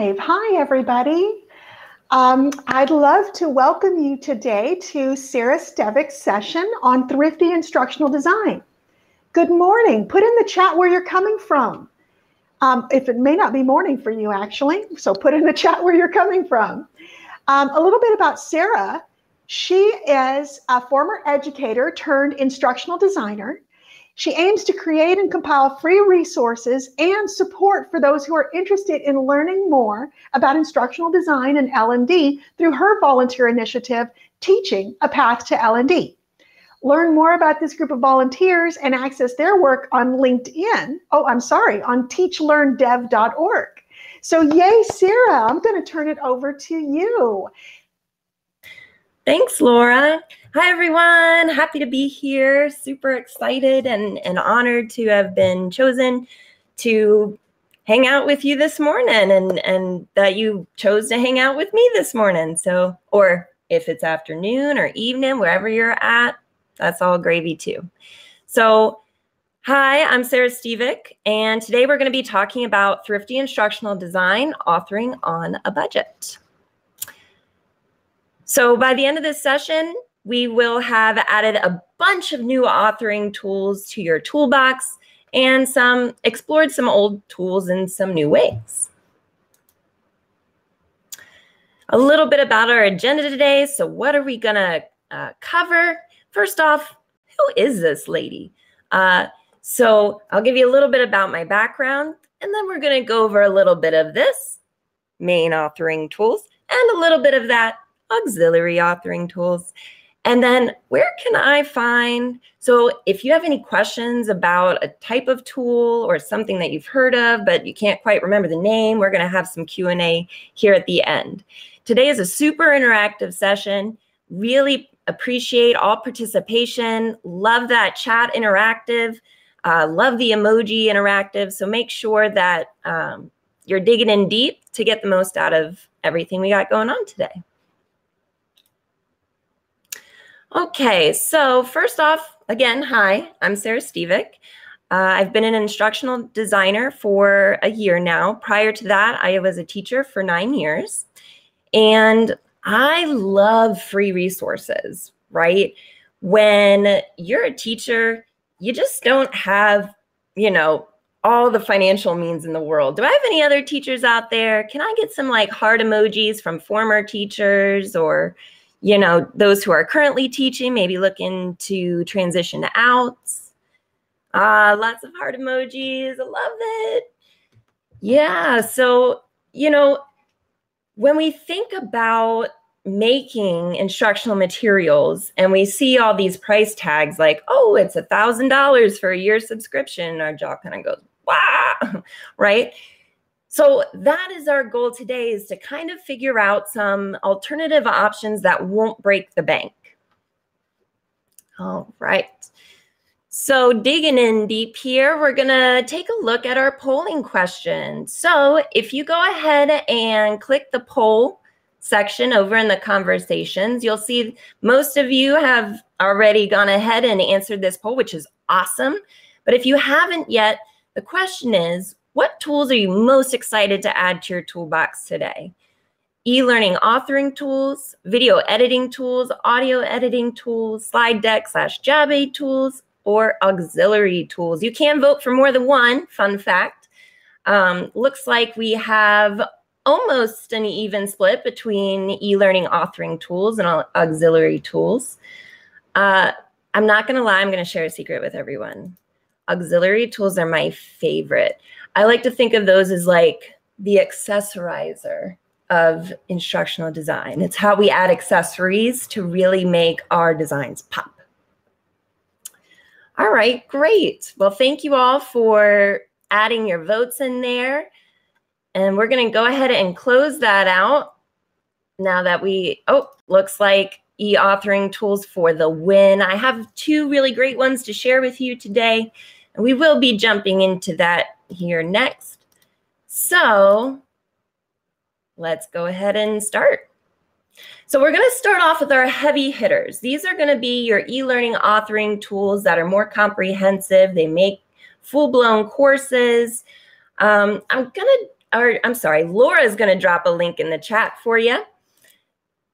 live. Hi, everybody. I'd love to welcome you today to Sara Stevick's session on thrifty instructional design. Good morning. Put in the chat where you're coming from. If it may not be morning for you, actually, so put in the chat where you're coming from. A little bit about Sara. She is a former educator turned instructional designer. She aims to create and compile free resources and support for those who are interested in learning more about instructional design and L&D through her volunteer initiative, Teaching a Path to L&D. Learn more about this group of volunteers and access their work on LinkedIn. Oh, I'm sorry, on teachlearndev.org. So yay, Sara, I'm going to turn it over to you. Thanks, Laura. Hi, everyone. Happy to be here. Super excited and honored to have been chosen to hang out with you this morning and that you chose to hang out with me this morning. So, or if it's afternoon or evening, wherever you're at, that's all gravy too. So hi, I'm Sara Stevick, and today we're going to be talking about thrifty instructional design, authoring on a budget. So by the end of this session, we will have added a bunch of new authoring tools to your toolbox and some explored some old tools in some new ways. A little bit about our agenda today. So what are we going to cover? First off, who is this lady? So I'll give you a little bit about my background, and then we're going to go over a little bit of this main authoring tools and a little bit of that auxiliary authoring tools. And then where can I find, so if you have any questions about a type of tool or something that you've heard of, but you can't quite remember the name, we're going to have some Q&A here at the end. Today is a super interactive session, really appreciate all participation. Love that chat interactive. Love the emoji interactive. So make sure that you're digging in deep to get the most out of everything we got going on today. Okay, so first off, again, hi, I'm Sara Stevick. I've been an instructional designer for a year now. Prior to that, I was a teacher for 9 years. And I love free resources, right? When you're a teacher, you just don't have, you know, all the financial means in the world. Do I have any other teachers out there? Can I get some like heart emojis from former teachers or, you know, those who are currently teaching, maybe looking to transition out? Lots of heart emojis. I love it. Yeah. So, you know, when we think about making instructional materials and we see all these price tags like, oh, it's $1,000 for a year subscription, our jaw kind of goes, wow, right? So that is our goal today, is to kind of figure out some alternative options that won't break the bank. All right. So digging in deep here, we're going to take a look at our polling question. So if you go ahead and click the poll section over in the conversations, you'll see most of you have already gone ahead and answered this poll, which is awesome. But if you haven't yet, the question is, what tools are you most excited to add to your toolbox today? E-learning authoring tools, video editing tools, audio editing tools, slide deck / job aid tools, or auxiliary tools. You can vote for more than one, fun fact. Looks like we have almost an even split between e-learning authoring tools and auxiliary tools. I'm not going to lie, I'm going to share a secret with everyone. Auxiliary tools are my favorite. I like to think of those as like the accessorizer of instructional design. It's how we add accessories to really make our designs pop. All right, great. Well, thank you all for adding your votes in there. And we're going to go ahead and close that out now that we, oh, looks like e-authoring tools for the win. I have two really great ones to share with you today, and we will be jumping into that here next. So let's go ahead and start. So we're going to start off with our heavy hitters. These are going to be your e-learning authoring tools that are more comprehensive. They make full-blown courses. I'm going to or I'm sorry, Laura's going to drop a link in the chat for you.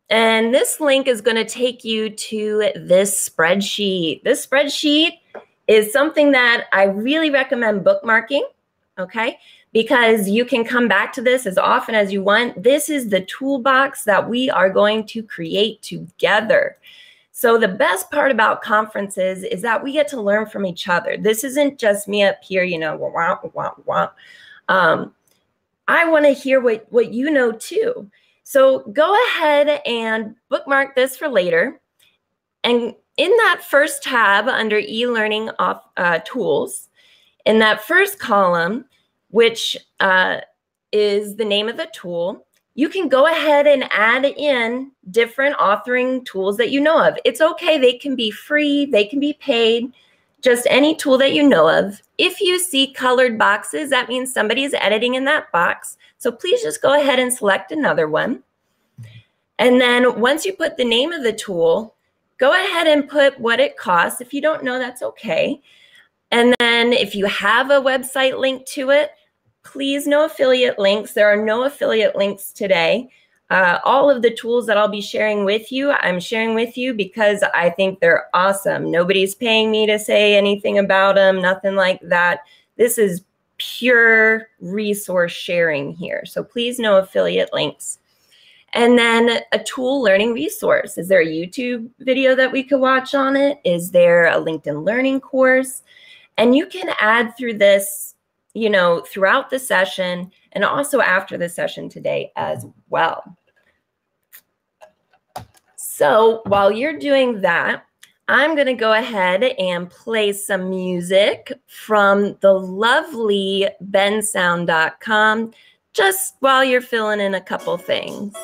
And this link is going to take you to this spreadsheet. This spreadsheet is something that I really recommend bookmarking, okay? Because you can come back to this as often as you want. This is the toolbox that we are going to create together. So the best part about conferences is that we get to learn from each other. This isn't just me up here, you know, wah, wah, wah. I want to hear what you know too. So go ahead and bookmark this for later. And in that first tab under e-learning tools, in that first column, which is the name of the tool, you can go ahead and add in different authoring tools that you know of. It's okay, they can be free, they can be paid, just any tool that you know of. If you see colored boxes, that means somebody is editing in that box. So please just go ahead and select another one. And then once you put the name of the tool, go ahead and put what it costs. If you don't know, that's okay. And then if you have a website link to it, please no affiliate links. There are no affiliate links today. All of the tools that I'll be sharing with you, I'm sharing with you because I think they're awesome. Nobody's paying me to say anything about them, nothing like that. This is pure resource sharing here. So please no affiliate links. And then a tool learning resource. Is there a YouTube video that we could watch on it? Is there a LinkedIn learning course? And you can add through this, you know, throughout the session and also after the session today as well. So while you're doing that, I'm going to go ahead and play some music from the lovely bensound.com just while you're filling in a couple things.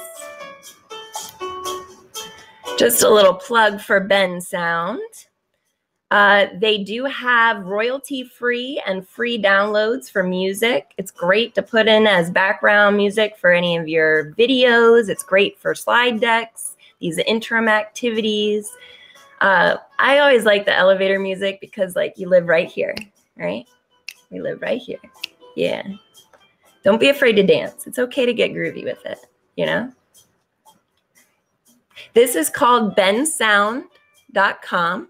Just a little plug for Bensound. They do have royalty-free and free downloads for music. It's great to put in as background music for any of your videos. It's great for slide decks, these interim activities. I always like the elevator music because, like, you live right here, right? We live right here. Yeah. Don't be afraid to dance. It's okay to get groovy with it, you know? This is called bensound.com.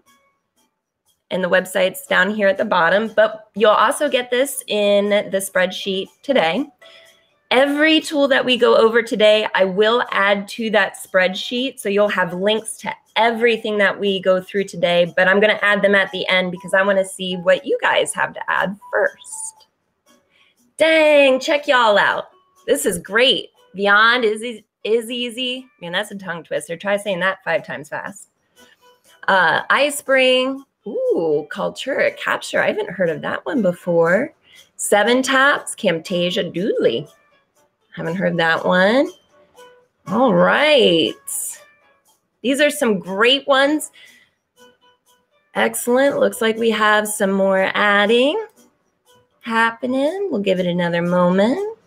And the website's down here at the bottom, but you'll also get this in the spreadsheet today. Every tool that we go over today, I will add to that spreadsheet, so you'll have links to everything that we go through today, but I'm going to add them at the end because I want to see what you guys have to add first. Dang, check y'all out. This is great. Beyond is easy. Man, that's a tongue twister. Try saying that 5 times fast. Ice Spring. Ooh, Culture Capture. I haven't heard of that one before. 7 Taps, Camtasia, Doodly. Haven't heard that one. All right. These are some great ones. Excellent. Looks like we have some more adding happening. We'll give it another moment.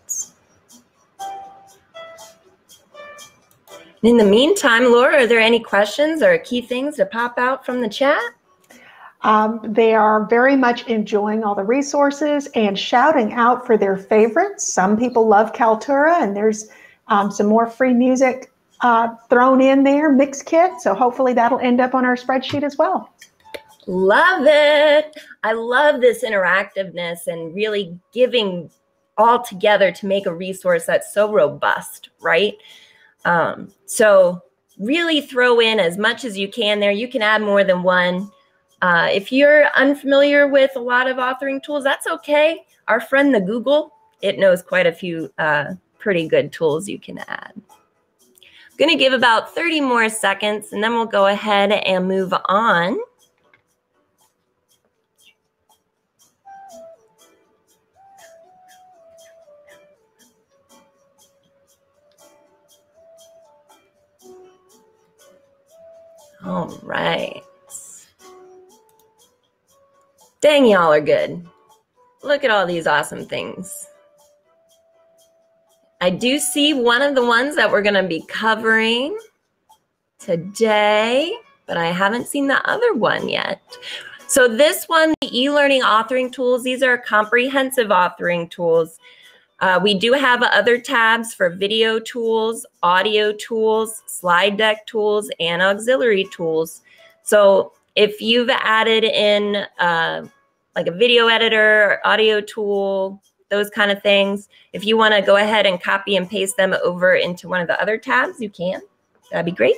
In the meantime, Laura, are there any questions or key things to pop out from the chat? They are very much enjoying all the resources and shouting out for their favorites. Some people love Kaltura, and there's some more free music thrown in there, mix kit. So hopefully that'll end up on our spreadsheet as well. Love it. I love this interactiveness and really giving all together to make a resource that's so robust, right? So really throw in as much as you can there. You can add more than one. If you're unfamiliar with a lot of authoring tools, that's okay. Our friend, the Google, it knows quite a few pretty good tools you can add. I'm going to give about 30 more seconds, and then we'll go ahead and move on. All right. Dang, y'all are good. Look at all these awesome things. I do see one of the ones that we're going to be covering today, but I haven't seen the other one yet. So this one, the e-learning authoring tools, these are comprehensive authoring tools. We do have other tabs for video tools, audio tools, slide deck tools, and auxiliary tools. So if you've added in like a video editor, audio tool, those kind of things, if you want to go ahead and copy and paste them over into one of the other tabs, you can. That'd be great.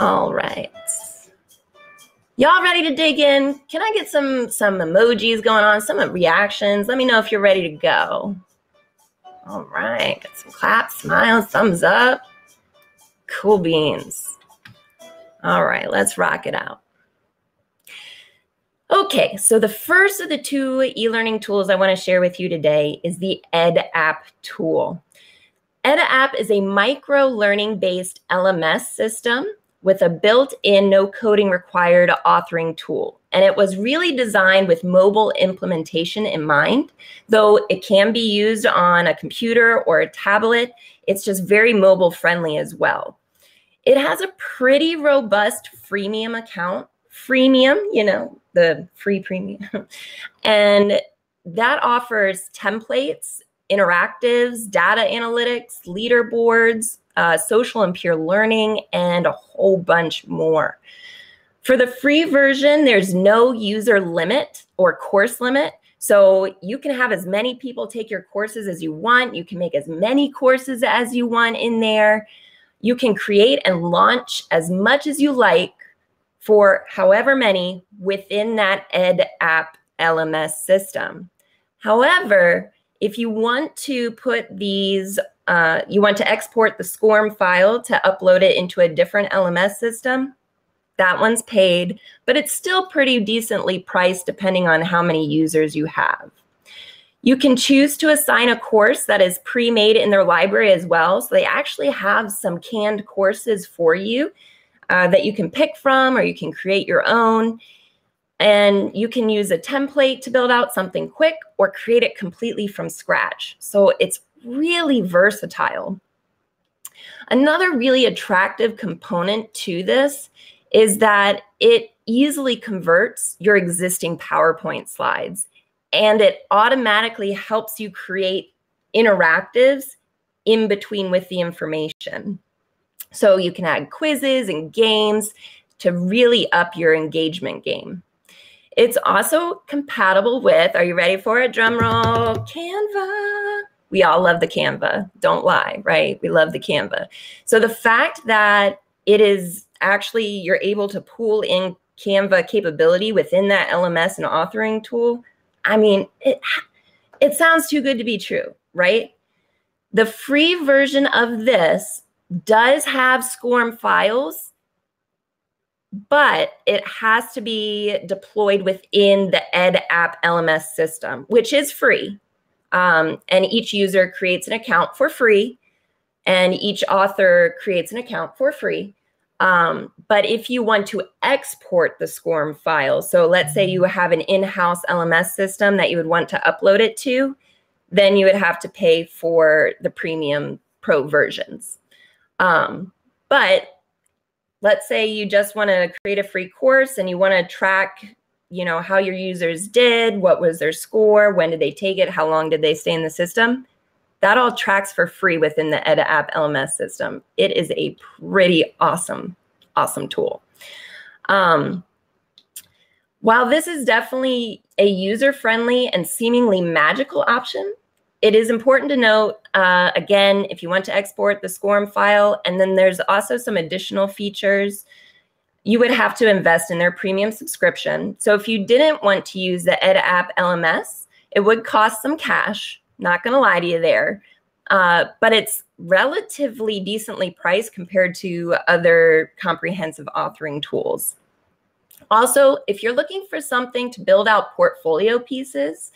All right. Y'all ready to dig in? Can I get some emojis going on, some reactions? Let me know if you're ready to go. All right, got some claps, smiles, thumbs up. Cool beans. All right, let's rock it out. Okay, so the first of the two e-learning tools I want to share with you today is the EdApp tool. EdApp is a micro-learning-based LMS system with a built-in no-coding required authoring tool. And it was really designed with mobile implementation in mind, though it can be used on a computer or a tablet. It's just very mobile-friendly as well. It has a pretty robust freemium account. Freemium, you know, the free premium. And that offers templates, interactives, data analytics, leaderboards, social and peer learning, and a whole bunch more. For the free version, there's no user limit or course limit. So you can have as many people take your courses as you want. You can make as many courses as you want in there. You can create and launch as much as you like for however many within that EdApp LMS system. However, if you want to put these you want to export the SCORM file to upload it into a different LMS system, that one's paid, but it's still pretty decently priced depending on how many users you have. You can choose to assign a course that is pre-made in their library as well, so they actually have some canned courses for you that you can pick from, or you can create your own. And you can use a template to build out something quick or create it completely from scratch. So it's really versatile. Another really attractive component to this is that it easily converts your existing PowerPoint slides, and it automatically helps you create interactives in between with the information. So you can add quizzes and games to really up your engagement game. It's also compatible with, are you ready for it? Drum roll, Canva. We all love the Canva, don't lie, right? We love the Canva. So the fact that it is actually, you're able to pull in Canva capability within that LMS and authoring tool, I mean, it sounds too good to be true, right? The free version of this does have SCORM files, but it has to be deployed within the EdApp LMS system, which is free. And each user creates an account for free, and each author creates an account for free. But if you want to export the SCORM file, so let's say you have an in-house LMS system that you would want to upload it to, then you would have to pay for the premium pro versions. But let's say you just want to create a free course and you want to track, you know, how your users did, what was their score, when did they take it, how long did they stay in the system. That all tracks for free within the EdApp LMS system. It is a pretty awesome, awesome tool. While this is definitely a user-friendly and seemingly magical option, it is important to note, again, if you want to export the SCORM file, and then there's also some additional features, you would have to invest in their premium subscription. So if you didn't want to use the EdApp LMS, it would cost some cash, not gonna lie to you there, but it's relatively decently priced compared to other comprehensive authoring tools. Also, if you're looking for something to build out portfolio pieces,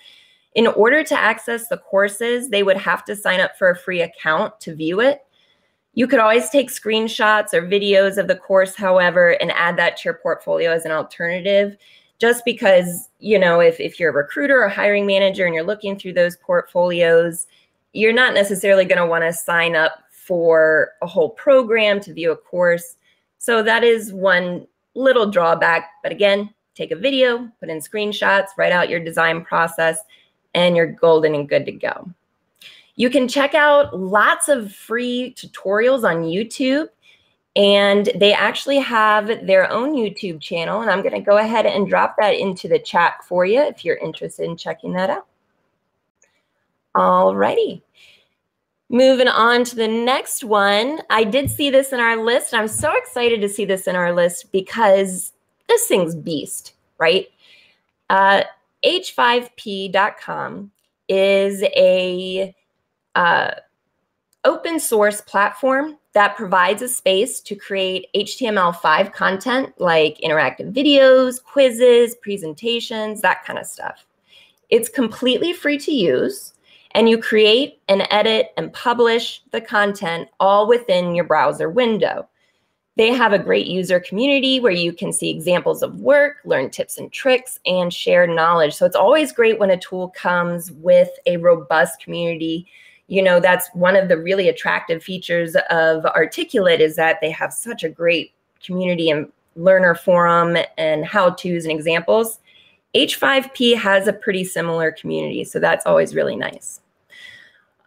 in order to access the courses, they would have to sign up for a free account to view it. You could always take screenshots or videos of the course, however, and add that to your portfolio as an alternative, just because, you know, if you're a recruiter or hiring manager and you're looking through those portfolios, you're not necessarily going to want to sign up for a whole program to view a course. So that is one little drawback. But again, take a video, put in screenshots, write out your design process, and you're golden and good to go. You can check out lots of free tutorials on YouTube, and they actually have their own YouTube channel, and I'm going to go ahead and drop that into the chat for you if you're interested in checking that out. Alrighty. Moving on to the next one. I did see this in our list. I'm so excited to see this in our list because this thing's beast, right? H5P.com is a open source platform that provides a space to create HTML5 content like interactive videos, quizzes, presentations, that kind of stuff. It's completely free to use. And you create and edit and publish the content all within your browser window. They have a great user community where you can see examples of work, learn tips and tricks, and share knowledge. So it's always great when a tool comes with a robust community. You know, that's one of the really attractive features of Articulate, is that they have such a great community and learner forum and how-tos and examples. H5P has a pretty similar community, so that's always really nice.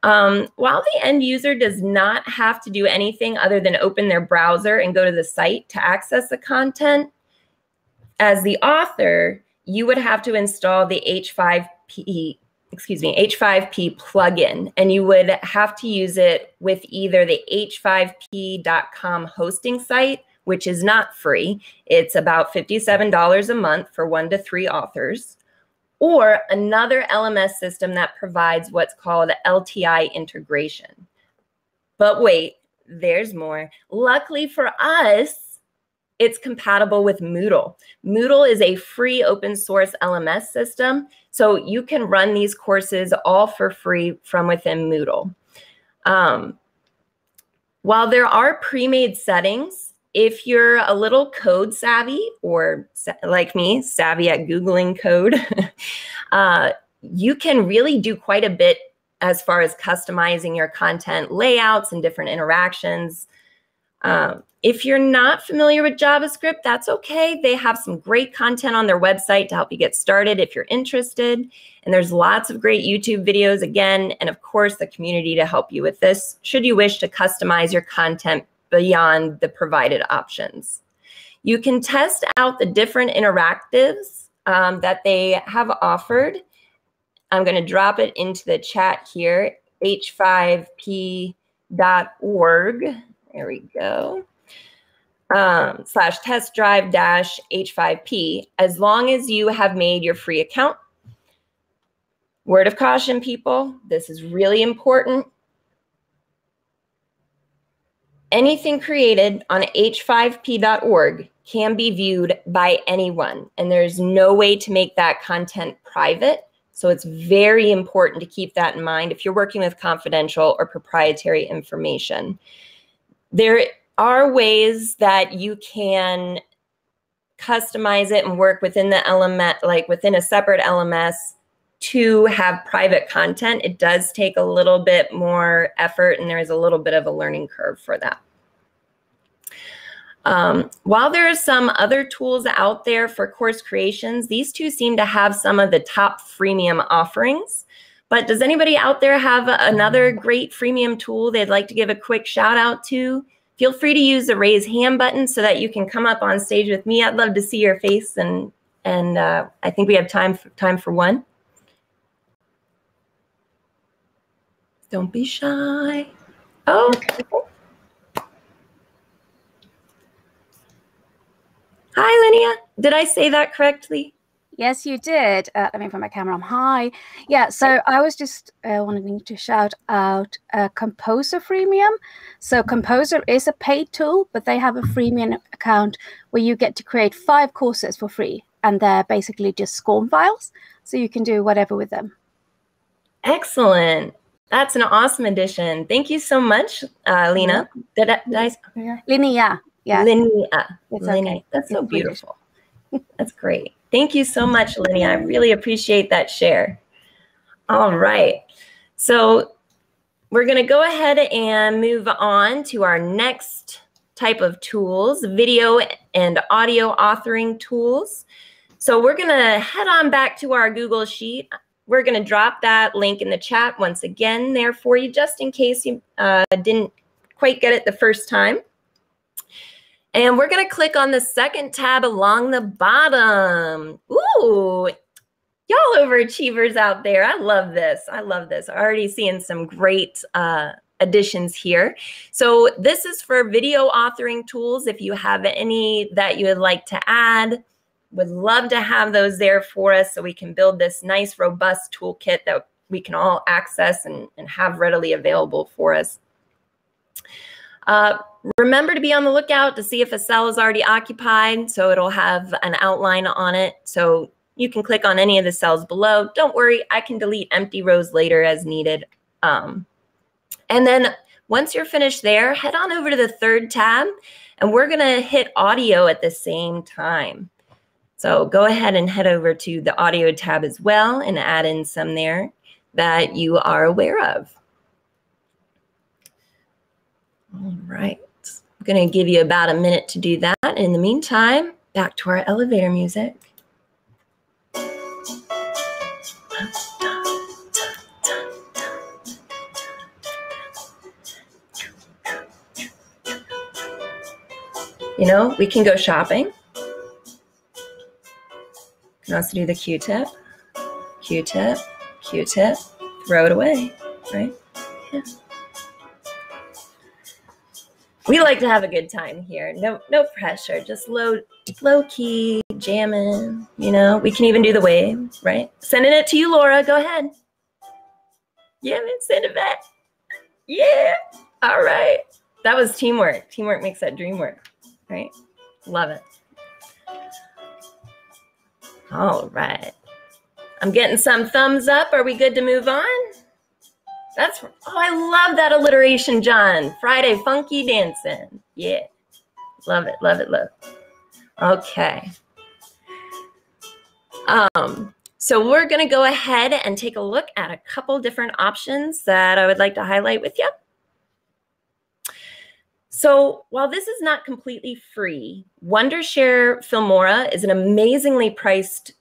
While the end user does not have to do anything other than open their browser and go to the site to access the content, as the author, you would have to install the H5P plugin, and you would have to use it with either the h5p.com hosting site, which is not free. It's about $57 a month for 1 to 3 authors, or another LMS system that provides what's called LTI integration. But wait, there's more. Luckily for us, it's compatible with Moodle. Moodle is a free open source LMS system, so you can run these courses all for free from within Moodle. While there are pre-made settings, if you're a little code savvy, or like me, savvy at Googling code, you can really do quite a bit as far as customizing your content layouts and different interactions. If you're not familiar with JavaScript, that's okay. They have some great content on their website to help you get started if you're interested. And there's lots of great YouTube videos, again, and of course, the community to help you with this should you wish to customize your content beyond the provided options. You can test out the different interactives that they have offered. I'm going to drop it into the chat here, h5p.org. There we go. /testdrive-h5p, as long as you have made your free account. Word of caution, people, this is really important. Anything created on h5p.org can be viewed by anyone, and there's no way to make that content private. So it's very important to keep that in mind if you're working with confidential or proprietary information. There are ways that you can customize it and work within the LMS, like within a separate LMS, to have private content. It does take a little bit more effort, and there is a little bit of a learning curve for that. While there are some other tools out there for course creations, these two seem to have some of the top freemium offerings. But does anybody out there have another great freemium tool they'd like to give a quick shout out to? Feel free to use the raise hand button so that you can come up on stage with me. I'd love to see your face, and I think we have time for one. Don't be shy. Oh. Hi, Linnea. Did I say that correctly? Yes, you did. Let me put my camera on. Hi. Yeah, so I was just wanting to shout out Composer Freemium. So Composer is a paid tool, but they have a freemium account where you get to create 5 courses for free. And they're basically just SCORM files. So you can do whatever with them. Excellent. That's an awesome addition. Thank you so much, Lena. Linnea. Yeah. Linnea. It's okay. That's so beautiful. That's great. Thank you so much, Linnea. I really appreciate that share. All right. So we're going to go ahead and move on to our next type of tools, video and audio authoring tools. So we're going to head on back to our Google Sheet. We're going to drop that link in the chat once again there for you, just in case you didn't quite get it the first time. And we're going to click on the second tab along the bottom. Ooh, y'all overachievers out there. I love this. I love this. I'm already seeing some great additions here. So this is for video authoring tools. If you have any that you would like to add, would love to have those there for us so we can build this nice, robust toolkit that we can all access and have readily available for us. Remember to be on the lookout to see if a cell is already occupied, so it'll have an outline on it. So you can click on any of the cells below. Don't worry, I can delete empty rows later as needed. And then once you're finished there, head on over to the third tab, and we're going to hit audio at the same time. So go ahead and head over to the audio tab as well and add in some there that you are aware of. All right, I'm going to give you about a minute to do that. In the meantime, back to our elevator music. You know, we can go shopping. You can also do the Q-tip, Q-tip, Q-tip, throw it away, right? Yeah. We like to have a good time here. No pressure, just low key, jamming, you know? We can even do the wave, right? Sending it to you, Laura, go ahead. Yeah, man, send it back. Yeah, all right. That was teamwork. Teamwork makes that dream work, right? Love it. All right. I'm getting some thumbs up. Are we good to move on? That's, oh, I love that alliteration, John. Friday funky dancing. Yeah. Love it, love it, love it. Okay. So we're going to go ahead and take a look at a couple different options that I would like to highlight with you. So while this is not completely free, Wondershare Filmora is an amazingly priced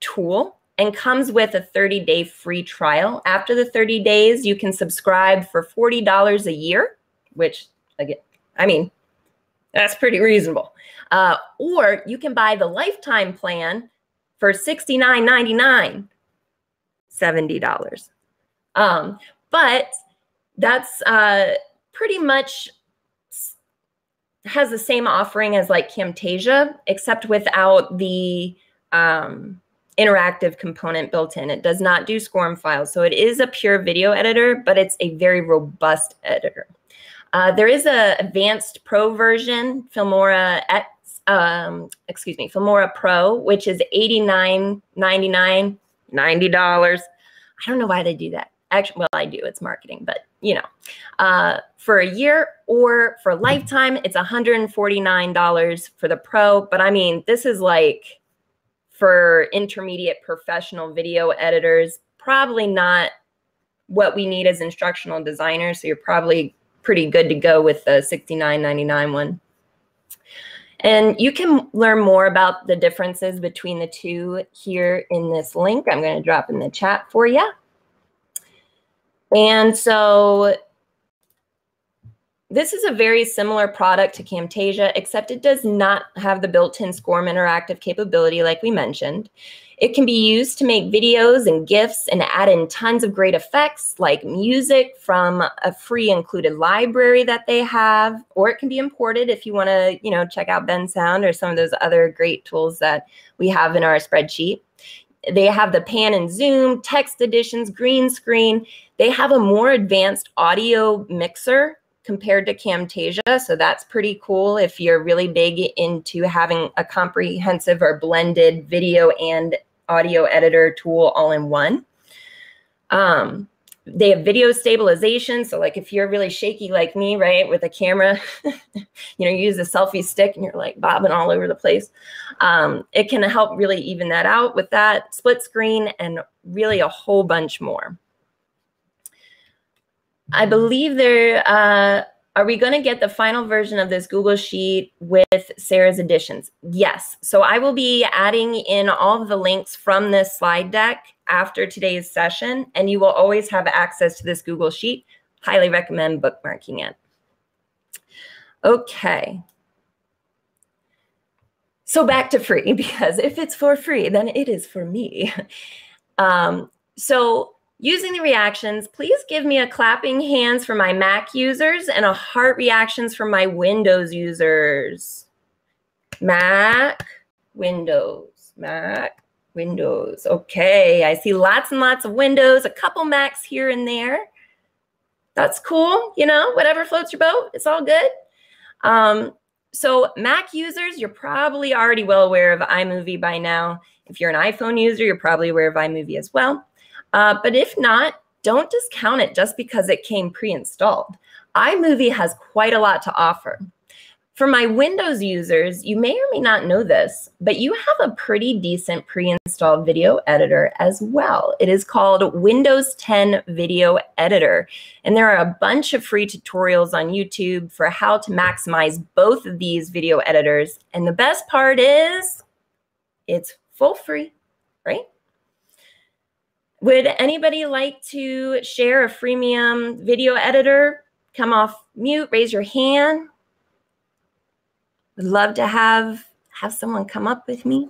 tool and comes with a 30-day free trial. After the 30 days, you can subscribe for $40 a year, which, again, I mean, that's pretty reasonable. Or you can buy the lifetime plan for $69.99, $70. But that's pretty much has the same offering as like Camtasia, except without the interactive component built in. It does not do SCORM files. So it is a pure video editor, but it's a very robust editor. There is an advanced pro version, Filmora X, excuse me, Filmora Pro, which is $89.99, $90. I don't know why they do that. Actually, well, I do. It's marketing, but you know, for a year or for a lifetime, it's $149 for the pro. But I mean, this is like for intermediate professional video editors, probably not what we need as instructional designers. So you're probably pretty good to go with the $69.99 one. And you can learn more about the differences between the two here in this link I'm going to drop in the chat for you. And so this is a very similar product to Camtasia, except it does not have the built-in SCORM interactive capability like we mentioned. It can be used to make videos and GIFs and add in tons of great effects like music from a free included library that they have, or it can be imported if you want to, you know, check out Bensound or some of those other great tools that we have in our spreadsheet. They have the pan and zoom, text editions, green screen. They have a more advanced audio mixer compared to Camtasia, so that's pretty cool if you're really big into having a comprehensive or blended video and audio editor tool all in one. They have video stabilization, so like if you're really shaky like me, right, with a camera, you know, you use a selfie stick and you're like bobbing all over the place. It can help really even that out with that split screen and really a whole bunch more. I believe there Are we going to get the final version of this Google Sheet with Sara's additions? Yes. So I will be adding in all of the links from this slide deck after today's session, and you will always have access to this Google Sheet. Highly recommend bookmarking it. Okay. So back to free, because if it's for free, then it is for me. So using the reactions, please give me a clapping hands for my Mac users and a heart reactions for my Windows users. Mac, Windows. Okay, I see lots and lots of Windows, a couple Macs here and there. That's cool, you know, whatever floats your boat, it's all good. So Mac users, you're probably already well aware of iMovie by now. If you're an iPhone user, you're probably aware of iMovie as well. But if not, don't discount it just because it came pre-installed. iMovie has quite a lot to offer. For my Windows users, you may or may not know this, but you have a pretty decent pre-installed video editor as well. It is called Windows 10 Video Editor, and there are a bunch of free tutorials on YouTube for how to maximize both of these video editors. And the best part is it's full free, right? Would anybody like to share a freemium video editor? Come off mute, raise your hand. Would love to have someone come up with me.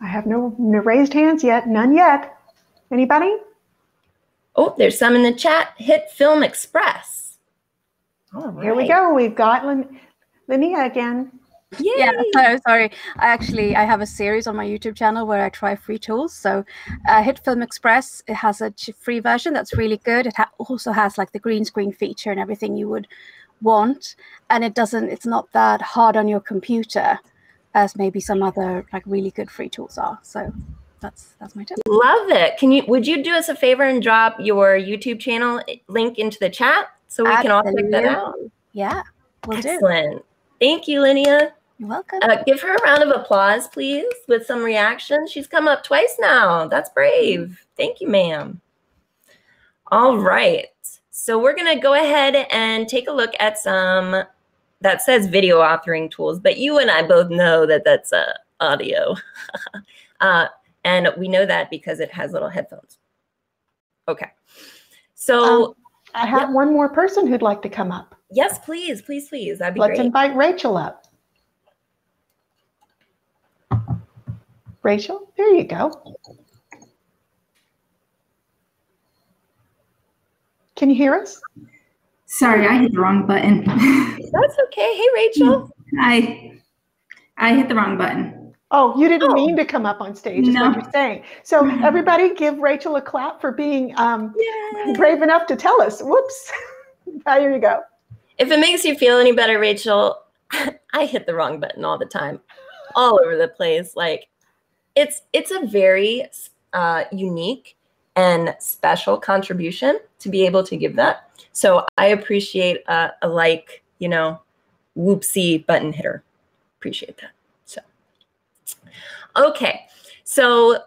I have no raised hands yet, none yet. Anybody? Oh, there's some in the chat. Hit Film Express. All right. Here we go. We've got Linnea again. Yay. Yeah, sorry. I have a series on my YouTube channel where I try free tools. So hit Film Express. It has a free version that's really good. It also has like the green screen feature and everything you would want. And it's not that hard on your computer as maybe some other like really good free tools are. So that's my tip. Love it. Would you do us a favor and drop your YouTube channel link into the chat so we can all check that out? Yeah, we'll do. Excellent. Thank you, Linnea. You're welcome. Give her a round of applause, please, with some reaction. She's come up twice now. That's brave. Thank you, ma'am. All right. So we're going to go ahead and take a look at some, that says video authoring tools, but you and I both know that that's audio. And we know that because it has little headphones. Okay. So I have one more person who'd like to come up. Yes, please, please, please. That'd be great. Let's invite Rachel up. Rachel, there you go. Can you hear us? Sorry, I hit the wrong button. That's okay. Hey, Rachel. I hit the wrong button. Oh, you didn't mean to come up on stage, is what you're saying. So everybody give Rachel a clap for being brave enough to tell us. Whoops. There you go. If it makes you feel any better, Rachel, I hit the wrong button all the time, all over the place. Like, it's a very unique and special contribution to be able to give that. So I appreciate a you know, whoopsie button hitter. Appreciate that. So, okay, so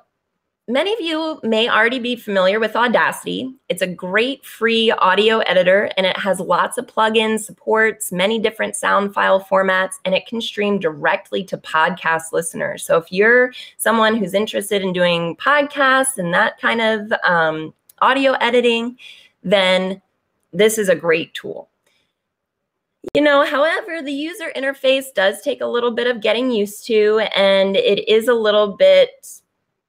many of you may already be familiar with Audacity. It's a great free audio editor, and it has lots of plugins, supports many different sound file formats, and it can stream directly to podcast listeners. So if you're someone who's interested in doing podcasts and that kind of audio editing, then this is a great tool. You know, however, the user interface does take a little bit of getting used to, and it is a little bit,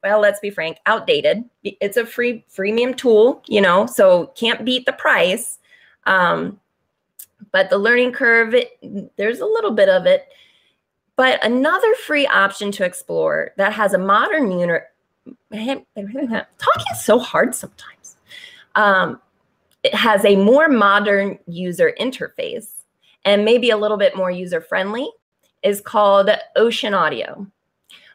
well, let's be frank, outdated. It's a freemium tool, you know, so can't beat the price. But the learning curve, there's a little bit of it. But another free option to explore that has a modern it has a more modern user interface and maybe a little bit more user-friendly, is called Ocean Audio.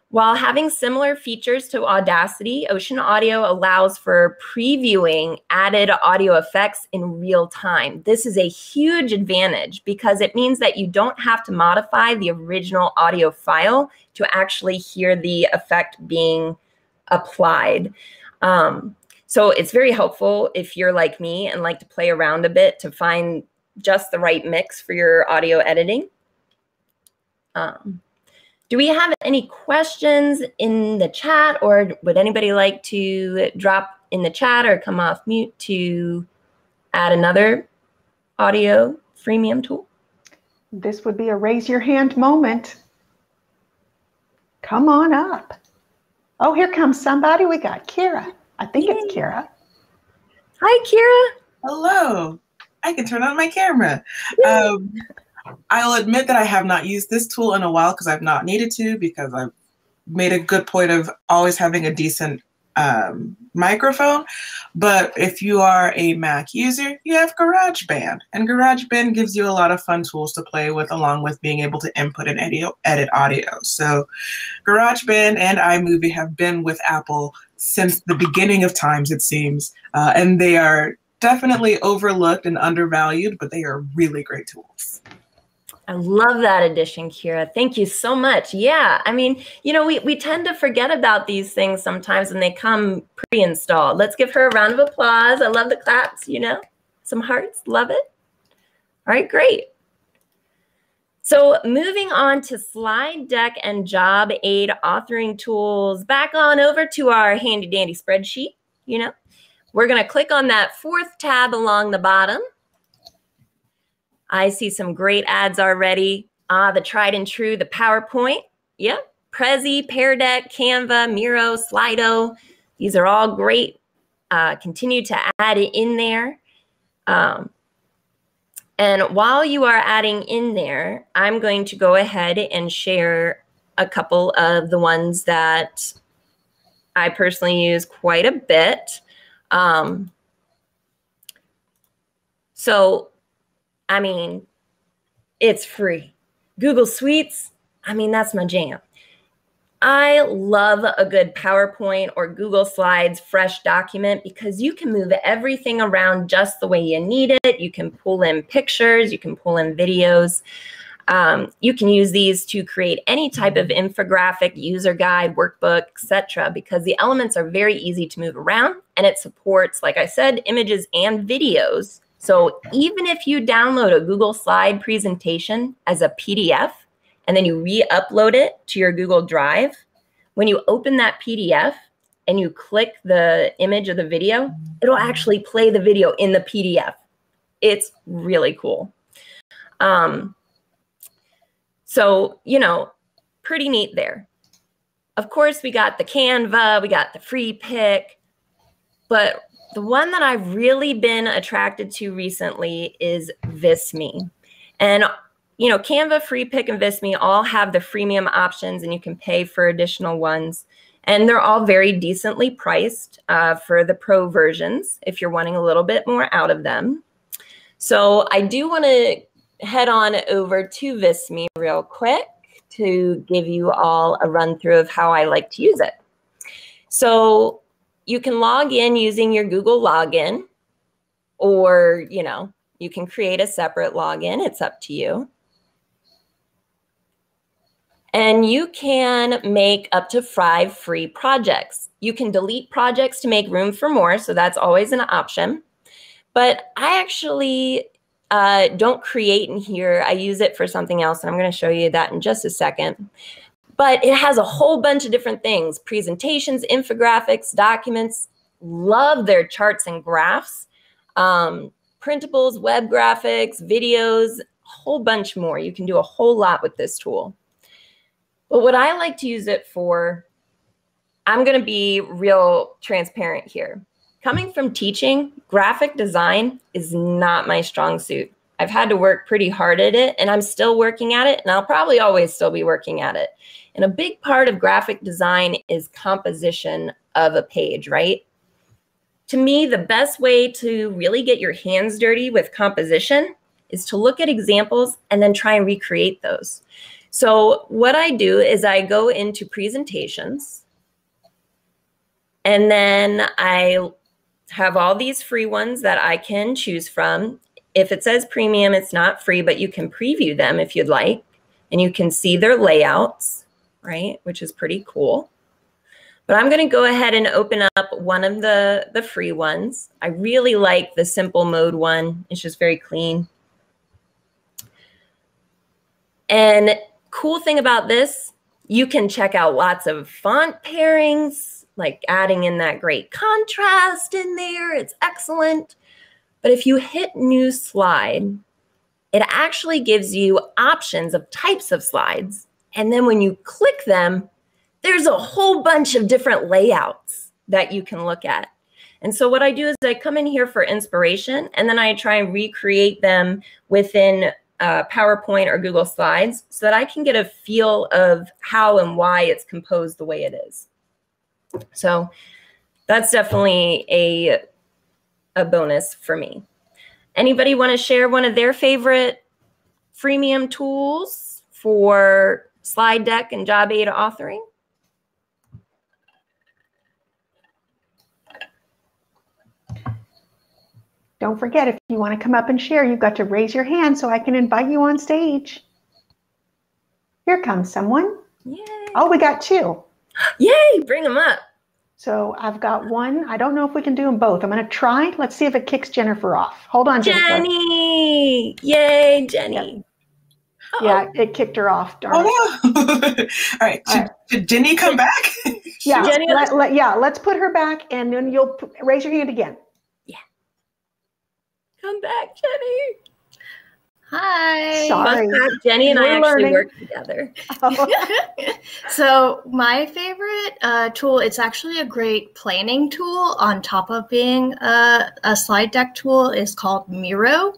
While having similar features to Audacity, Ocean Audio allows for previewing added audio effects in real time. This is a huge advantage because it means that you don't have to modify the original audio file to actually hear the effect being applied. So it's very helpful if you're like me and like to play around a bit to find just the right mix for your audio editing. Do we have any questions in the chat, or would anybody like to drop in the chat or come off mute to add another audio freemium tool? This would be a raise your hand moment. Come on up. Oh, here comes somebody. We got Kira. I think it's Kira. Hi, Kira. Hello. I can turn on my camera. I'll admit that I have not used this tool in a while because I've not needed to, because I've made a good point of always having a decent microphone. But if you are a Mac user, you have GarageBand. And GarageBand gives you a lot of fun tools to play with, along with being able to input and edit audio. So GarageBand and iMovie have been with Apple since the beginning of times, it seems. And they are definitely overlooked and undervalued, but they are really great tools. I love that addition, Kira. Thank you so much. Yeah, I mean, you know, we tend to forget about these things sometimes, and they come pre-installed. Let's give her a round of applause. I love the claps, you know, some hearts. Love it. All right, great. So moving on to slide deck and job aid authoring tools, back on over to our handy dandy spreadsheet, you know. We're going to click on that fourth tab along the bottom. I see some great ads already. The tried and true, the PowerPoint. Yep. Prezi, Pear Deck, Canva, Miro, Slido. These are all great. Continue to add it in there. And while you are adding in there, I'm going to go ahead and share a couple of the ones that I personally use quite a bit. So, I mean, it's free. Google Suites, I mean, that's my jam. I love a good PowerPoint or Google Slides fresh document because you can move everything around just the way you need it. You can pull in pictures. You can pull in videos. You can use these to create any type of infographic, user guide, workbook, etc., because the elements are very easy to move around, and it supports, like I said, images and videos. So even if you download a Google Slide presentation as a PDF and then you re-upload it to your Google Drive, when you open that PDF and you click the image of the video, it'll actually play the video in the PDF. It's really cool. So, you know, pretty neat there. Of course, we got the Canva, we got the free pick, but the one that I've really been attracted to recently is Visme. And, you know, Canva, free pick, and Visme all have the freemium options, and you can pay for additional ones. And they're all very decently priced for the pro versions if you're wanting a little bit more out of them. So I do want to head on over to Visme real quick to give you all a run through of how I like to use it. So you can log in using your Google login, or, you know, you can create a separate login. It's up to you. And you can make up to 5 free projects. You can delete projects to make room for more, so that's always an option. But I actually don't create in here. I use it for something else, and I'm going to show you that in just a second. But it has a whole bunch of different things: presentations, infographics, documents. Love their charts and graphs, printables, web graphics, videos, a whole bunch more. You can do a whole lot with this tool. But what I like to use it for, I'm going to be real transparent here. Coming from teaching, graphic design is not my strong suit. I've had to work pretty hard at it, and I'm still working at it, and I'll probably always still be working at it. And a big part of graphic design is composition of a page, right? To me, the best way to really get your hands dirty with composition is to look at examples and then try and recreate those. So what I do is I go into presentations, and then I have all these free ones that I can choose from. If it says premium, it's not free, but you can preview them if you'd like, and you can see their layouts, right, which is pretty cool. But I'm going to go ahead and open up one of the free ones. I really like the simple mode one. It's just very clean. And cool thing about this, you can check out lots of font pairings, like adding in that great contrast in there. It's excellent. But if you hit new slide, it actually gives you options of types of slides. And then when you click them, there's a whole bunch of different layouts that you can look at. And so what I do is I come in here for inspiration, and then I try and recreate them within PowerPoint or Google Slides so that I can get a feel of how and why it's composed the way it is. So that's definitely a bonus for me. Anybody want to share one of their favorite freemium tools for slide deck and job aid authoring? Don't forget, if you want to come up and share, you've got to raise your hand so I can invite you on stage. Here comes someone. Yay. Oh, we got two. Yay, bring them up. So I've got one. I don't know if we can do them both. I'm going to try. Let's see if it kicks Jennifer off. Hold on, Jennifer. Jenny. Yay, Jenny. Yep. Oh. Yeah, it kicked her off. Darn. Oh, no. All right. Did Jenny come back? Yeah, Jenny, let's put her back, and then you'll raise your hand again. Yeah. Come back, Jenny. Hi. Sorry. Jenny and I actually work together. Oh. So my favorite tool, it's actually a great planning tool on top of being a slide deck tool, is called Miro.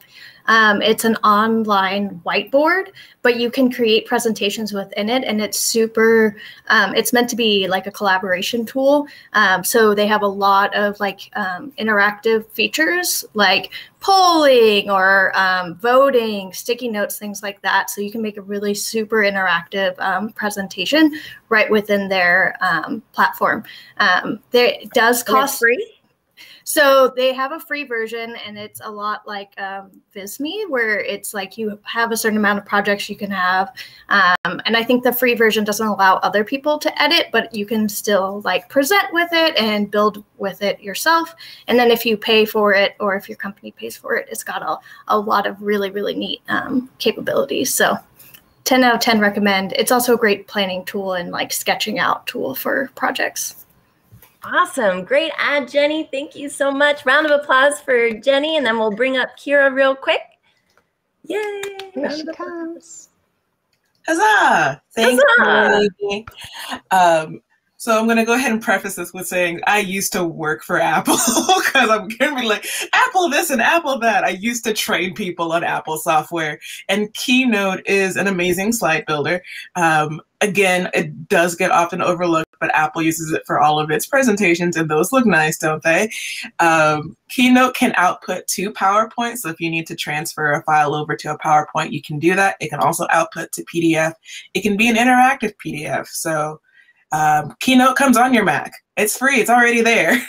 It's an online whiteboard, but you can create presentations within it, and it's super, it's meant to be like a collaboration tool. So they have a lot of like interactive features like polling or voting, sticky notes, things like that. So you can make a really super interactive presentation right within their platform. It does cost free. So they have a free version, and it's a lot like Visme, where it's like you have a certain amount of projects you can have. And I think the free version doesn't allow other people to edit, but you can still like present with it and build with it yourself. And then if you pay for it, or if your company pays for it, it's got a lot of really, really neat capabilities. So 10 out of 10 recommend. It's also a great planning tool and like sketching out tool for projects. Awesome. Great ad, Jenny. Thank you so much. Round of applause for Jenny, and then we'll bring up Kira real quick. Yay. Here she comes. Huzzah. Thank you. So I'm going to go ahead and preface this with saying I used to work for Apple, because I'm going to be like, Apple this and Apple that. I used to train people on Apple software, and Keynote is an amazing slide builder. Again, it does get often overlooked, but Apple uses it for all of its presentations, and those look nice, don't they? Keynote can output to PowerPoint, so if you need to transfer a file over to a PowerPoint, you can do that. It can also output to PDF. It can be an interactive PDF. So Keynote comes on your Mac. It's free. It's already there.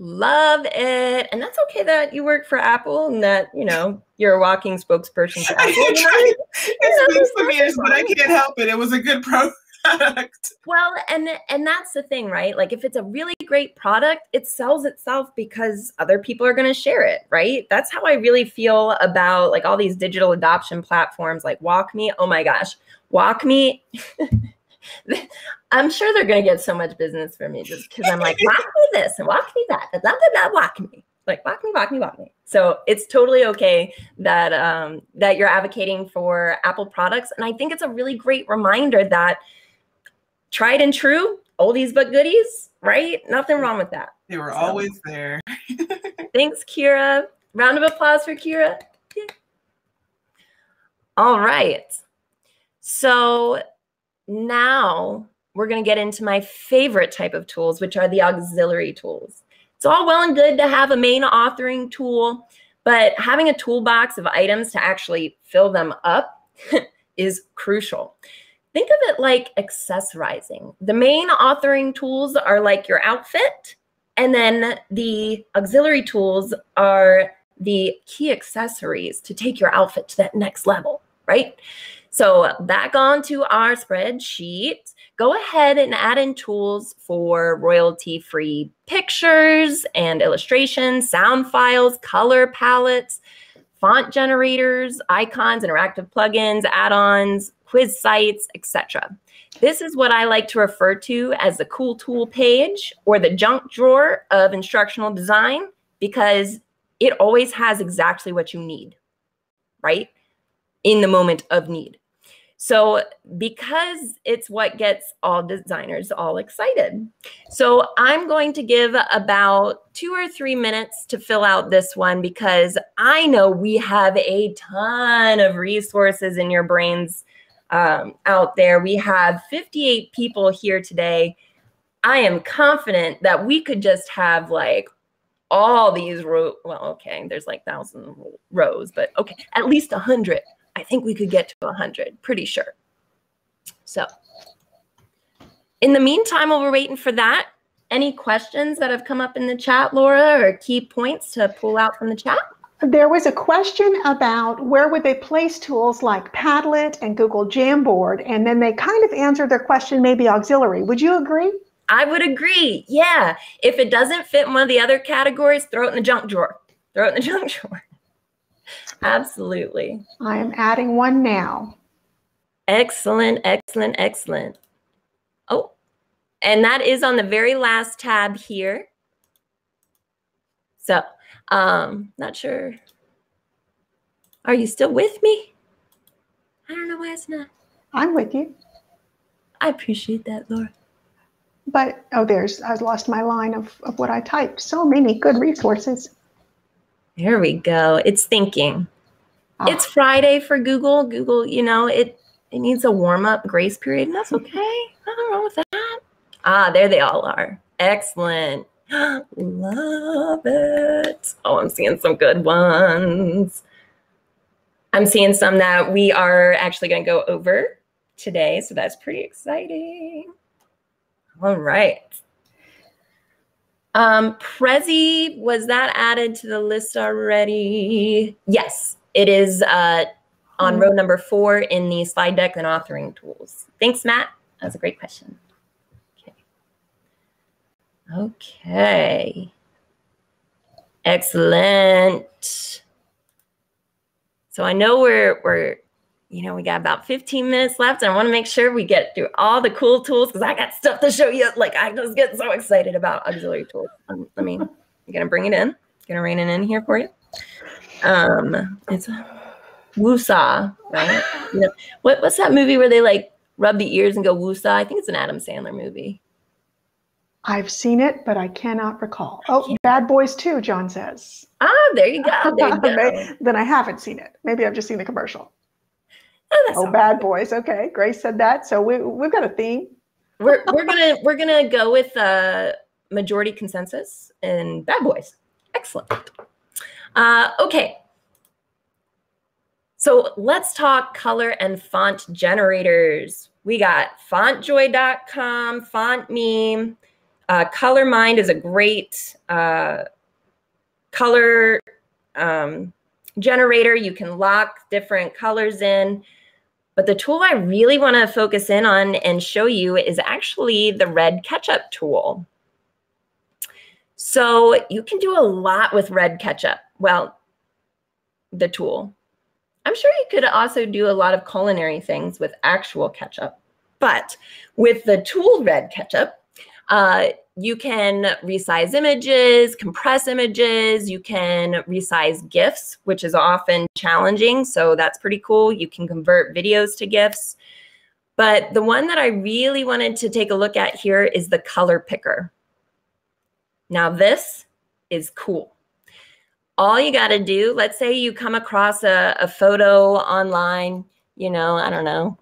Love it. And that's okay that you work for Apple and that, you know, you're a walking spokesperson for Apple. It's been some years, but I can't help it. It was a good product. Well, and that's the thing, right? Like if it's a really great product, it sells itself because other people are going to share it, right? That's how I really feel about like all these digital adoption platforms like WalkMe. Oh my gosh, WalkMe. I'm sure they're going to get so much business from me just because I'm like, walk me this and walk me that, blah, blah, blah, walk me. Like, walk me, walk me, walk me. So it's totally okay that, that you're advocating for Apple products. And I think it's a really great reminder that tried and true, oldies but goodies, right? Nothing wrong with that. They were always there. Thanks, Kira. Round of applause for Kira. Yeah. All right. So now we're going to get into my favorite type of tools, which are the auxiliary tools. It's all well and good to have a main authoring tool, but having a toolbox of items to actually fill them up is crucial. Think of it like accessorizing. The main authoring tools are like your outfit, and then the auxiliary tools are the key accessories to take your outfit to that next level, right? So back onto our spreadsheet, go ahead and add in tools for royalty-free pictures and illustrations, sound files, color palettes, font generators, icons, interactive plugins, add-ons, quiz sites, etc. This is what I like to refer to as the cool tool page or the junk drawer of instructional design, because it always has exactly what you need, right? In the moment of need. So because it's what gets all designers all excited. So I'm going to give about 2 or 3 minutes to fill out this one, because I know we have a ton of resources in your brains out there. We have 58 people here today. I am confident that we could just have like all these rows. Well, okay, there's like 1,000 rows, but okay, at least 100. I think we could get to 100, pretty sure. So in the meantime, while we're waiting for that, any questions that have come up in the chat, Laura, or key points to pull out from the chat? There was a question about where would they place tools like Padlet and Google Jamboard, and then they kind of answered their question, maybe auxiliary. Would you agree? I would agree, yeah. If it doesn't fit in one of the other categories, throw it in the junk drawer. Throw it in the junk drawer. Absolutely. I am adding one now. Excellent, excellent, excellent. Oh, and that is on the very last tab here. So, not sure. Are you still with me? I don't know why it's not. I'm with you. I appreciate that, Laura. But, oh, there's, I've lost my line of what I typed. So many good resources. There we go. It's thinking. Oh. It's Friday for Google. Google, you know, it needs a warm-up grace period, and that's okay. Nothing wrong with that. Ah, there they all are. Excellent. Love it. Oh, I'm seeing some good ones. I'm seeing some that we are actually going to go over today, so that's pretty exciting. All right. Prezi, was that added to the list already? Yes, it is on row number 4 in the slide deck and authoring tools. Thanks, Matt. That was a great question. Okay. Okay. Excellent. So I know we're you know, we got about 15 minutes left, and I want to make sure we get through all the cool tools, because I got stuff to show you. Like, I just get so excited about auxiliary tools. I mean, I'm going to bring it in. Going to rein it in here for you. It's woosah, right? You know, what's that movie where they, like, rub the ears and go woosah? I think it's an Adam Sandler movie. I've seen it, but I cannot recall. Oh, Bad Boys 2, John says. Ah, there you go. There you go. Then I haven't seen it. Maybe I've just seen the commercial. Oh, Bad Boys. Okay, Grace said that. So we've got a theme. We're gonna go with majority consensus and Bad Boys. Excellent. Okay. So let's talk color and font generators. We got fontjoy.com, FontMeme. ColorMind is a great color generator. You can lock different colors in. But the tool I really want to focus in on and show you is actually the Red Ketchup tool. So you can do a lot with Red Ketchup. Well, the tool. I'm sure you could also do a lot of culinary things with actual ketchup. But with the tool Red Ketchup, you can resize images, compress images. You can resize GIFs, which is often challenging. So that's pretty cool. You can convert videos to GIFs. But the one that I really wanted to take a look at here is the color picker. Now this is cool. All you got to do, let's say you come across a photo online, you know, I don't know,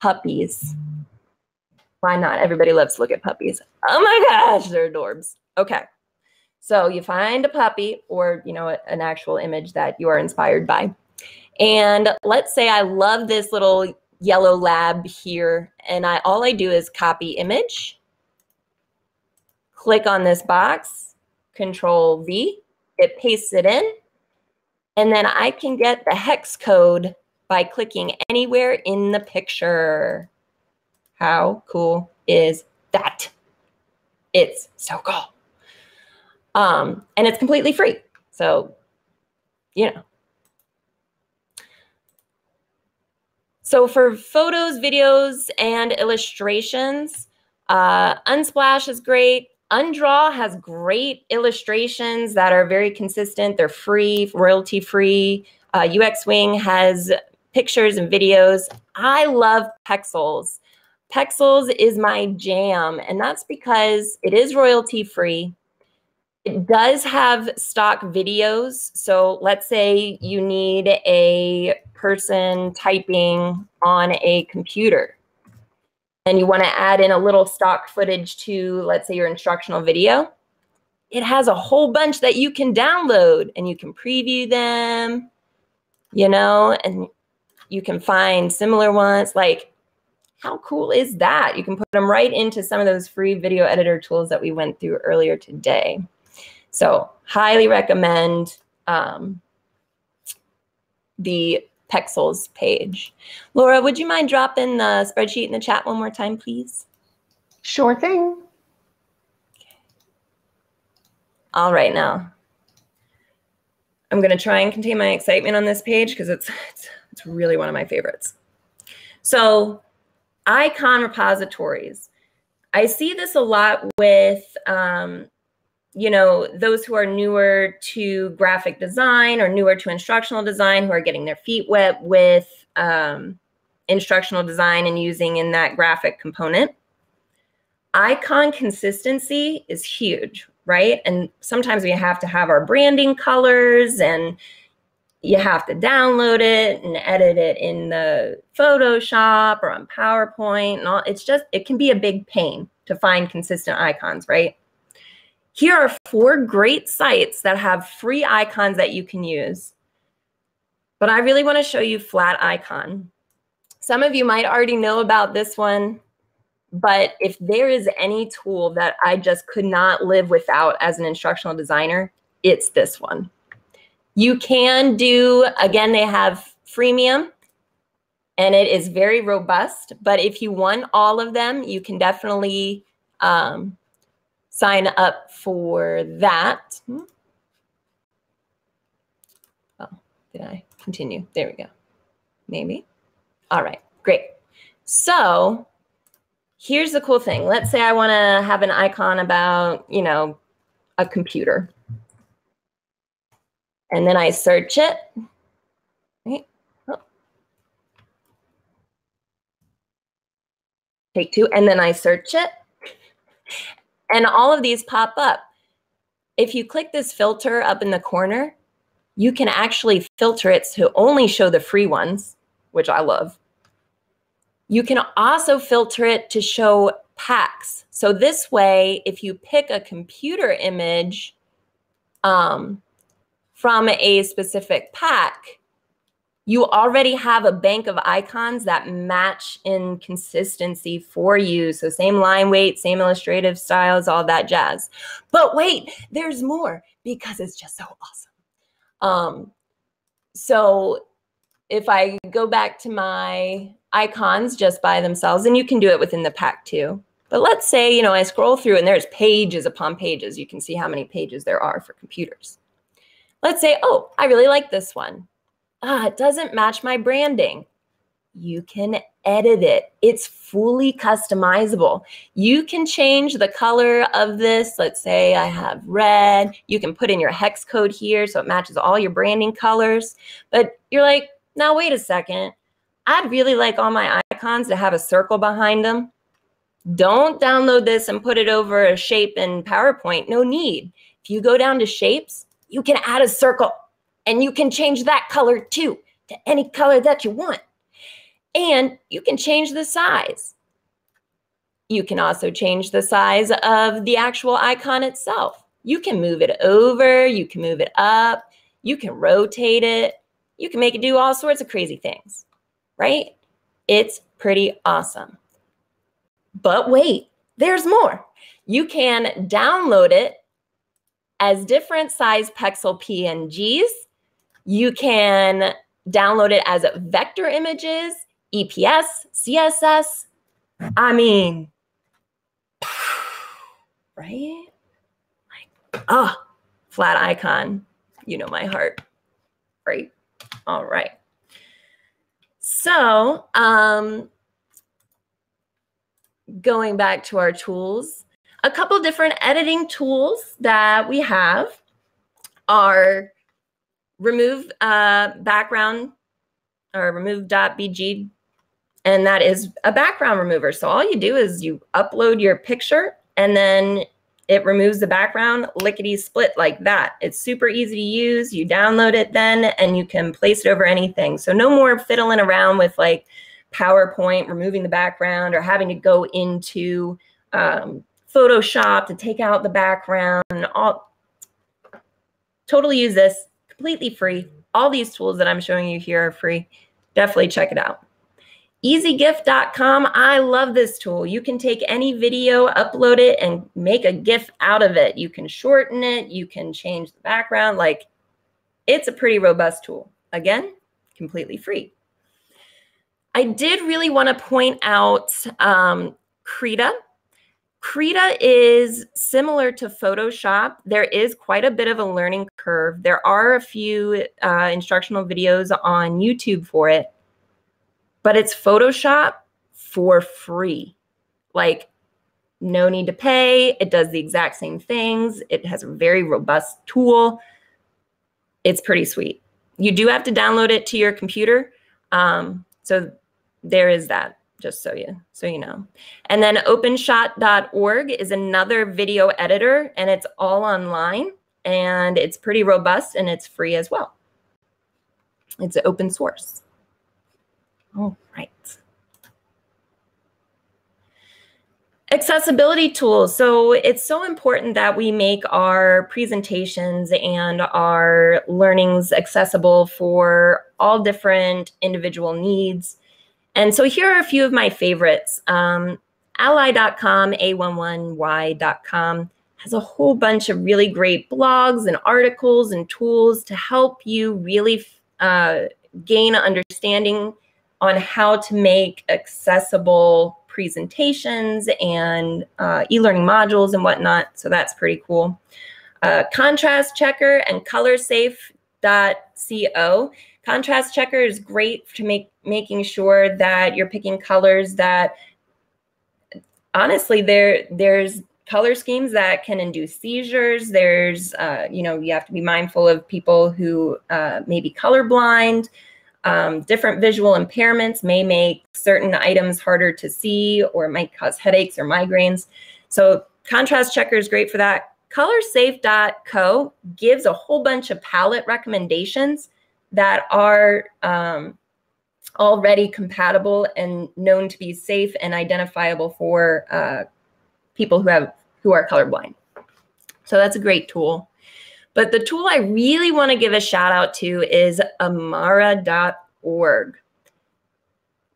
puppies. Why not? Everybody loves to look at puppies. Oh my gosh, they're adorbs. Okay. So you find a puppy or, you know, an actual image that you are inspired by. And let's say I love this little yellow lab here. And all I do is copy image, click on this box, Control V, it pastes it in. And then I can get the hex code by clicking anywhere in the picture. How cool is that? It's so cool. And it's completely free. So, you know. So for photos, videos, and illustrations, Unsplash is great. Undraw has great illustrations that are very consistent. They're free, royalty-free. UX Wing has pictures and videos. I love Pexels. Pexels is my jam, and that's because it is royalty-free. It does have stock videos. So let's say you need a person typing on a computer and you want to add in a little stock footage to, let's say, your instructional video. It has a whole bunch that you can download and you can preview them, you know, and you can find similar ones. Like, how cool is that? You can put them right into some of those free video editor tools that we went through earlier today. So highly recommend the Pexels page. Laura, would you mind dropping the spreadsheet in the chat one more time, please? Sure thing. Okay. All right, now I'm going to try and contain my excitement on this page because it's really one of my favorites. So icon repositories. I see this a lot with you know, those who are newer to graphic design or newer to instructional design, who are getting their feet wet with instructional design and using in that graphic component. Icon consistency is huge, right? And sometimes we have to have our branding colors, and you have to download it and edit it in the Photoshop or on PowerPoint and all. It's just, it can be a big pain to find consistent icons, right? Here are 4 great sites that have free icons that you can use. But I really want to show you Flat Icon. Some of you might already know about this one, but if there is any tool that I just could not live without as an instructional designer, it's this one. You can do, again, they have freemium, and it is very robust. But if you want all of them, you can definitely sign up for that. Oh, did I continue? There we go. Maybe. All right, great. So here's the cool thing. Let's say I want to have an icon about, you know, a computer. And then I search it. Right. Oh. Take 2. And then I search it. And all of these pop up. If you click this filter up in the corner, you can actually filter it to only show the free ones, which I love. You can also filter it to show packs. So this way, if you pick a computer image from a specific pack, you already have a bank of icons that match in consistency for you. So same line weight, same illustrative styles, all that jazz. But wait, there's more because it's just so awesome. So if I go back to my icons just by themselves, and you can do it within the pack too. But let's say, you know, I scroll through and there's pages upon pages. You can see how many pages there are for computers. Let's say, oh, I really like this one. Ah, it doesn't match my branding. You can edit it. It's fully customizable. You can change the color of this. Let's say I have red. You can put in your hex code here so it matches all your branding colors. But you're like, now wait a second. I'd really like all my icons to have a circle behind them. Don't download this and put it over a shape in PowerPoint. No need. If you go down to shapes, you can add a circle. And you can change that color too, to any color that you want. And you can change the size. You can also change the size of the actual icon itself. You can move it over, you can move it up, you can rotate it, you can make it do all sorts of crazy things, right? It's pretty awesome. But wait, there's more. You can download it as different size pixel PNGs. You can download it as vector images, EPS, CSS. I mean, right? Like, oh, Flat Icon. You know my heart, right? All right. So going back to our tools, a couple different editing tools that we have are remove background, or remove.bg, and that is a background remover. So all you do is you upload your picture and then it removes the background lickety split like that. It's super easy to use. You download it then and you can place it over anything. So no more fiddling around with like PowerPoint, removing the background, or having to go into Photoshop to take out the background. Totally use this, completely free. All these tools that I'm showing you here are free. Definitely check it out. EasyGIF.com, I love this tool. You can take any video, upload it, and make a GIF out of it. You can shorten it. You can change the background. Like, it's a pretty robust tool. Again, completely free. I did really want to point out Krita. Krita is similar to Photoshop. There is quite a bit of a learning curve. There are a few instructional videos on YouTube for it. But it's Photoshop for free. Like, no need to pay. It does the exact same things. It has a very robust tool. It's pretty sweet. You do have to download it to your computer. So there is that, just so you know. And then openshot.org is another video editor, and it's all online. And it's pretty robust, and it's free as well. It's open source. All right. Accessibility tools. So it's so important that we make our presentations and our learnings accessible for all different individual needs. And so here are a few of my favorites. Ally.com, A11Y.com has a whole bunch of really great blogs and articles and tools to help you really gain understanding on how to make accessible presentations and e-learning modules and whatnot. So that's pretty cool. Contrast Checker and ColorSafe.co. Contrast Checker is great to making sure that you're picking colors that, honestly, there's color schemes that can induce seizures. There's, you know, you have to be mindful of people who may be colorblind. Different visual impairments may make certain items harder to see, or it might cause headaches or migraines. So Contrast Checker is great for that. ColorSafe.co gives a whole bunch of palette recommendations that are already compatible and known to be safe and identifiable for people who are colorblind. So that's a great tool. But the tool I really want to give a shout out to is Amara.org.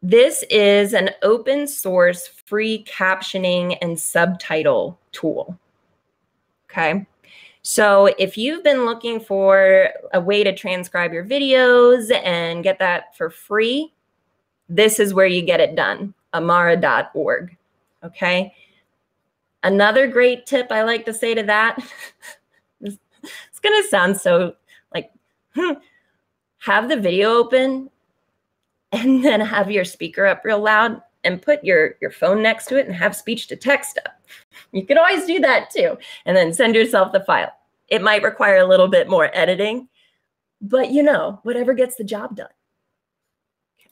This is an open source free captioning and subtitle tool. Okay. So if you've been looking for a way to transcribe your videos and get that for free, this is where you get it done. Amara.org. Okay. Another great tip I like to say to that. It's going to sound so like, have the video open and then have your speaker up real loud and put your phone next to it and have speech to text up. You can always do that too. And then send yourself the file. It might require a little bit more editing, but you know, whatever gets the job done. Okay.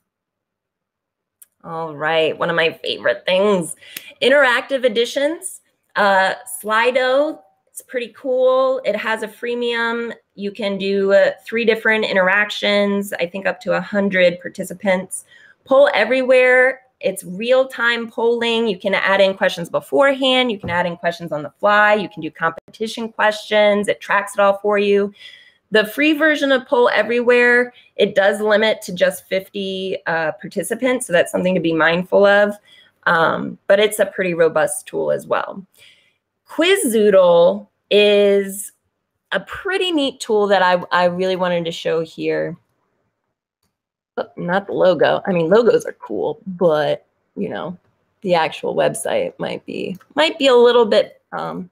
All right. One of my favorite things, interactive editions, Slido. It's pretty cool. It has a freemium. You can do 3 different interactions, I think up to 100 participants. Poll Everywhere. It's real-time polling. You can add in questions beforehand. You can add in questions on the fly. You can do competition questions. It tracks it all for you. The free version of Poll Everywhere, it does limit to just 50 participants, so that's something to be mindful of. But it's a pretty robust tool as well. Quizzoodle is a pretty neat tool that I really wanted to show here. not the logo. I mean, logos are cool, but you know, the actual website might be a little bit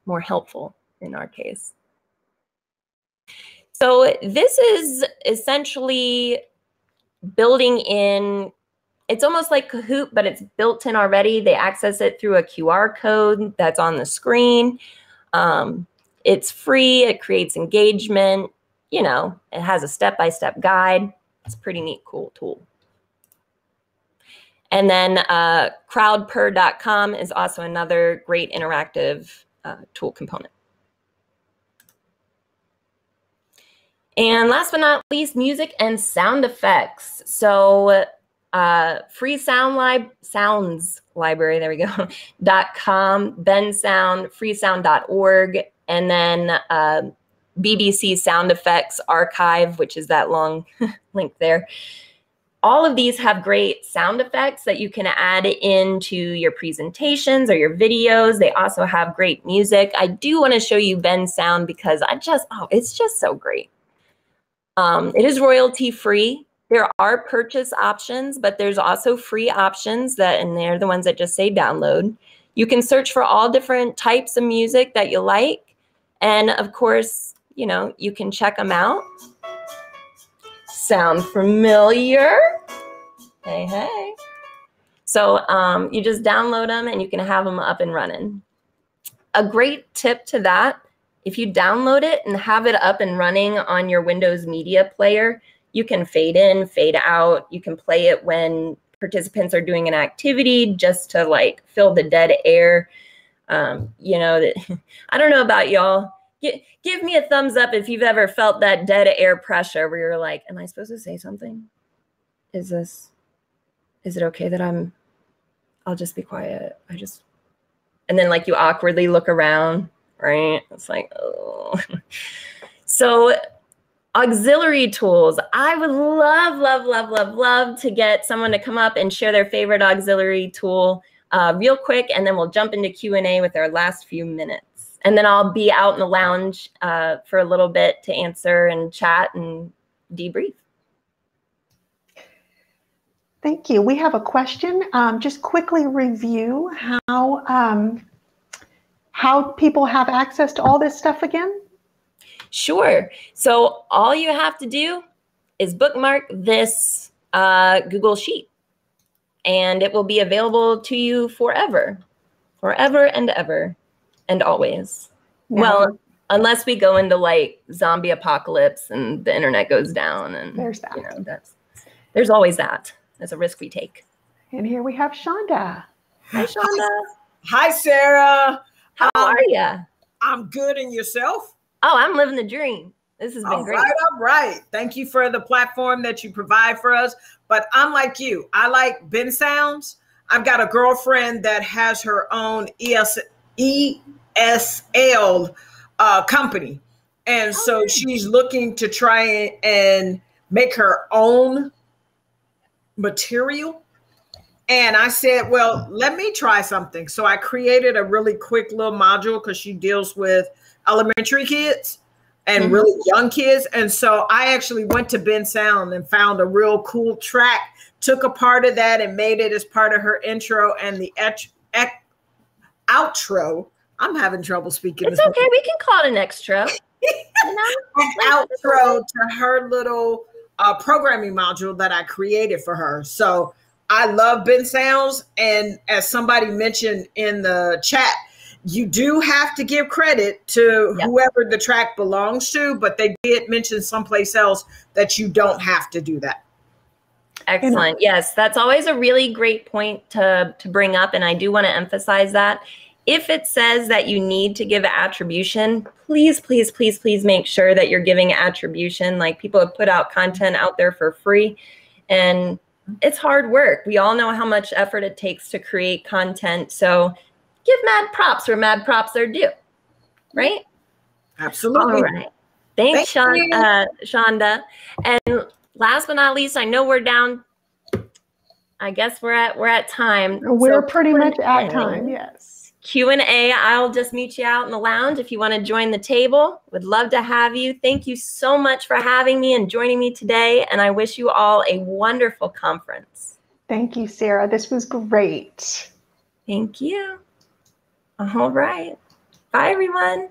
more helpful in our case. So this is essentially building in. It's almost like Kahoot, but it's built in already. They access it through a QR code that's on the screen. It's free. It creates engagement. You know, it has a step-by-step guide. It's a pretty neat, cool tool. And then crowdper.com is also another great interactive tool component. And last but not least, music and sound effects. So free sounds library, there we go, .com, Bensound, freesound.org, and then BBC Sound Effects Archive, which is that long link there. All of these have great sound effects that you can add into your presentations or your videos. They also have great music. I do want to show you Bensound because it's just so great. It is royalty free. There are purchase options, but there's also free options and they're the ones that just say download. You can search for all different types of music that you like. And of course, you know, you can check them out. Sound familiar? Hey, hey. So you just download them and you can have them up and running. A great tip to that, if you download it and have it up and running on your Windows Media Player, you can fade in, fade out. You can play it when participants are doing an activity just to like fill the dead air. You know, I don't know about y'all. Give me a thumbs up if you've ever felt that dead air pressure where you're like, am I supposed to say something? Is it okay that I'll just be quiet. And then like you awkwardly look around, right? It's like, oh. So auxiliary tools. I would love, love, love, love, love to get someone to come up and share their favorite auxiliary tool real quick. And then we'll jump into Q&A with our last few minutes. And then I'll be out in the lounge for a little bit to answer and chat and debrief. Thank you. We have a question. Just quickly review how people have access to all this stuff again. Sure. So all you have to do is bookmark this Google Sheet, and it will be available to you forever, forever and ever and always. Yeah. Well, unless we go into like zombie apocalypse and the internet goes down, and there's that. You know, there's always that. That's a risk we take. And here we have Shonda. Hi, Shonda. Hi, Sarah. How are you? I'm good, and yourself? Oh, I'm living the dream. This has been great. All right. Thank you for the platform that you provide for us. But I'm like you. I like Bensound. I've got a girlfriend that has her own ESL company. And so she's looking to try and make her own material. And I said, well, let me try something. So I created a really quick little module because she deals with elementary kids and really young kids. And so I actually went to Bensound and found a real cool track, took a part of that and made it as part of her intro and the outro. I'm having trouble speaking. It's okay. We can call it an extra. Outro to her little programming module that I created for her. So I love Bensound. And as somebody mentioned in the chat, you do have to give credit to whoever the track belongs to, but they did mention someplace else that you don't have to do that. Excellent. Yes, that's always a really great point to bring up, and I do want to emphasize that. If it says that you need to give attribution, please, please, please, please make sure that you're giving attribution. Like, people have put out content out there for free, and it's hard work. We all know how much effort it takes to create content, so give mad props where mad props are due, right? Absolutely. All right. Thanks, Shonda. And last but not least, I know we're down. I guess we're at time. We're pretty much at time. Yes. Q&A, I'll just meet you out in the lounge if you want to join the table. Would love to have you. Thank you so much for having me and joining me today, and I wish you all a wonderful conference. Thank you, Sara. This was great. Thank you. All right. Bye, everyone.